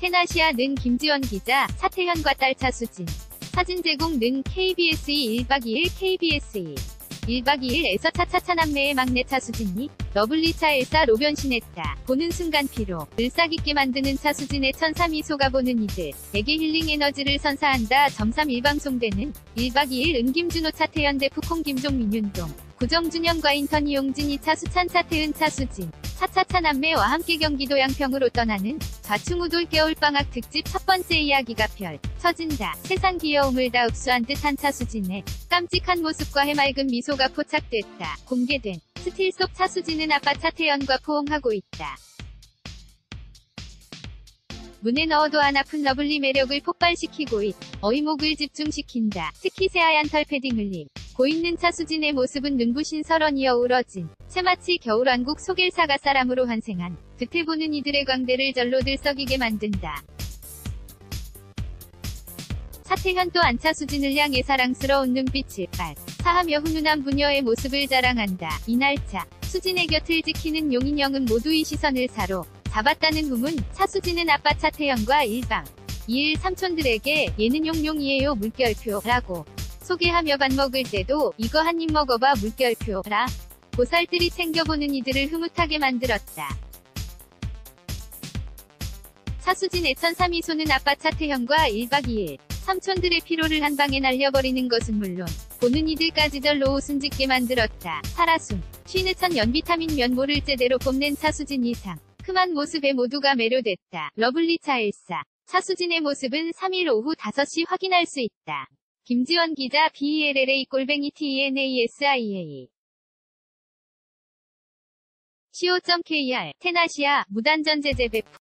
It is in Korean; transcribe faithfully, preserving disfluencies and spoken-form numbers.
텐아시아는 김지원 기자, 차태현과 딸 차수진. 사진 제공는 케이비에스 투 일 박 이 일 케이비에스 투. 일 박 이 일에서 차차차 남매의 막내 차수진이 러블리차 엘사로 변신했다. 보는 순간 피로, 을싹있게 만드는 차수진의 천사미소가 보는 이들에게 힐링 에너지를 선사한다. 점삼 일 방송되는 일 박 이 일 은김준호 차태현 데프콘 김종민 윤동, 구정준영과 인턴 이용진이 차수찬 차태은 차수진, 차차차 남매와 함께 경기도 양평으로 떠나는 좌충우돌 겨울방학 특집 첫 번째 이야기가 펼 쳐진다. 세상 귀여움을 다 흡수한 듯한 차수진의 깜찍한 모습과 해맑은 미소가 포착됐다. 공개된 스틸 속 차수진은 아빠 차태현과 포옹하고 있다. 문에 넣어도 안 아픈 러블리 매력을 폭발시키고 있, 어이목을 집중시킨다. 특히 새하얀 털 패딩을 입 고있는 차수진의 모습은 눈부신 설원이어 우러진 채마치 겨울왕국 소길사가 사람으로 환생한 듯해 보는 이들의 광대를 절로 들썩이게 만든다. 차태현 또한 차수진을 향해 사랑스러운 눈빛을 발사하며 훈훈한 부녀의 모습을 자랑한다. 이날차 수진의 곁을 지키는 용인영은 모두의 시선을 사로잡았다는 후문. 차수진은 아빠 차태현과 일 박 이 일 삼촌들에게 얘는 용용이에요 물결표라고 소개하며 밥 먹을 때도 이거 한 입 먹어봐 물결표라 보살들이 챙겨보는 이들을 흐뭇하게 만들었다. 차수진의 천사미소는 아빠 차태현과 일 박 이 일 삼촌들의 피로를 한 방에 날려버리는 것은 물론 보는 이들까지 절로 웃음 짓게 만들었다. 살아숨 쉬는 천 연비타민 면모를 제대로 뽐낸 차수진 이상 큼한 모습에 모두가 매료됐다. 러블리차 일사 차수진의 모습은 삼 일 오후 다섯 시 확인할 수 있다. 김지원 기자 비 엘 엘 에이 골뱅이 티 엔 에이 에스 아이 에이 씨 오 점 케이 알 텐아시아 무단전제재 배포.